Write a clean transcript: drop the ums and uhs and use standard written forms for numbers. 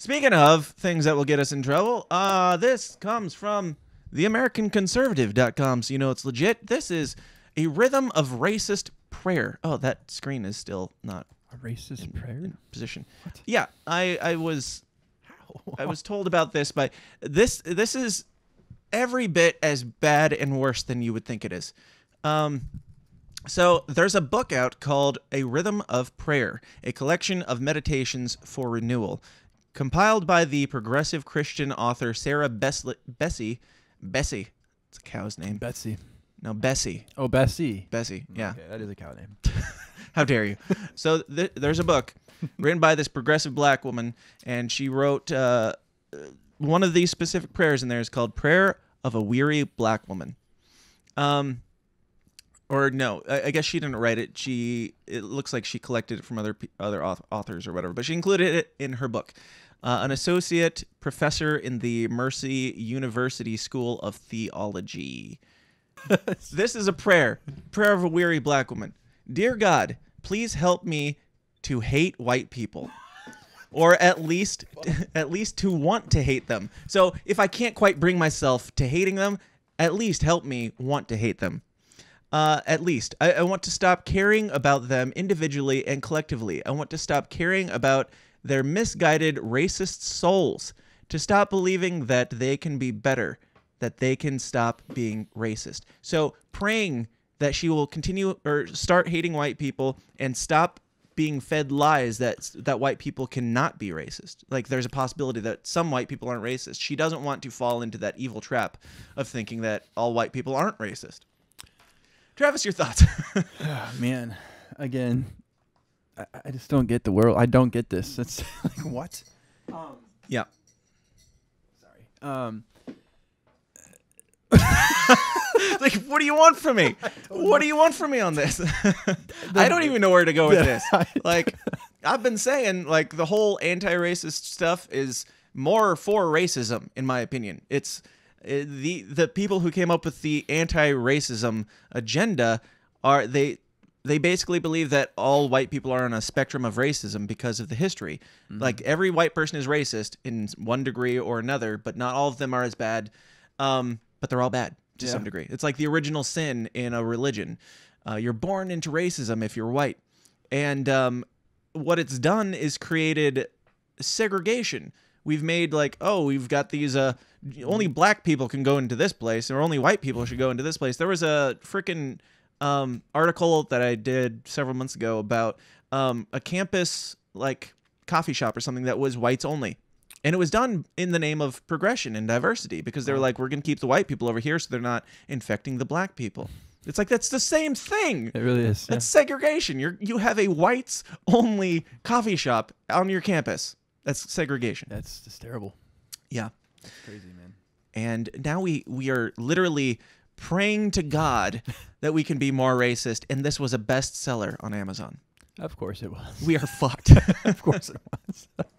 Speaking of things that will get us in trouble, this comes from the AmericanConservative.com, so you know it's legit. This is A Rhythm of Racist Prayer. Oh, that screen is still not a racist prayer position. What? Yeah, I was told about this by this is every bit as bad and worse than you would think it is. So there's a book out called A Rhythm of Prayer, a collection of meditations for renewal, compiled by the progressive Christian author Sarah Besle. Bessie. It's a cow's name. Betsy. No, Bessie. Oh, Bessie. Bessie, yeah. Okay, that is a cow name. How dare you? So there's a book written by this progressive black woman, and she wrote one of these specific prayers in there is called Prayer of a Weary Black Woman. Or no, I guess she didn't write it. It looks like she collected it from other authors or whatever, but she included it in her book. An associate professor in the Mercy University School of Theology. This is a prayer of a weary black woman. Dear God, please help me to hate white people, or at least to want to hate them. So if I can't quite bring myself to hating them, at least help me want to hate them. At least I want to stop caring about them individually and collectively. I want to stop caring about their misguided racist souls, to stop believing that they can be better, that they can stop being racist. So praying that she will continue or start hating white people and stop being fed lies that white people cannot be racist. Like, there's a possibility that some white people aren't racist. She doesn't want to fall into that evil trap of thinking that all white people aren't racist. Travis, your thoughts? Oh, man, again, I just don't get the world. I don't get this. That's like, what? Yeah. Sorry. Like, what do you want from me? What do you want from me on this? I don't even know where to go with this. Like, I've been saying, like, the whole anti-racist stuff is more for racism, in my opinion. It's the people who came up with the anti-racism agenda are they basically believe that all white people are on a spectrum of racism because of the history. Mm-hmm. Like, every white person is racist in one degree or another, but not all of them are as bad. But they're all bad to some degree. It's like the original sin in a religion. You're born into racism if you're white. And what it's done is created segregation. We've made, like, oh, we've got these, only black people can go into this place, or only white people should go into this place. There was a freaking article that I did several months ago about a campus, like, coffee shop or something that was whites only. And it was done in the name of progression and diversity, because they were like, we're going to keep the white people over here so they're not infecting the black people. It's like, that's the same thing. It really is. That's segregation. You have a whites-only coffee shop on your campus. That's segregation. That's just terrible. Yeah. That's crazy, man. And now we are literally praying to God that we can be more racist, and this was a bestseller on Amazon. Of course it was. We are fucked. Of course it was.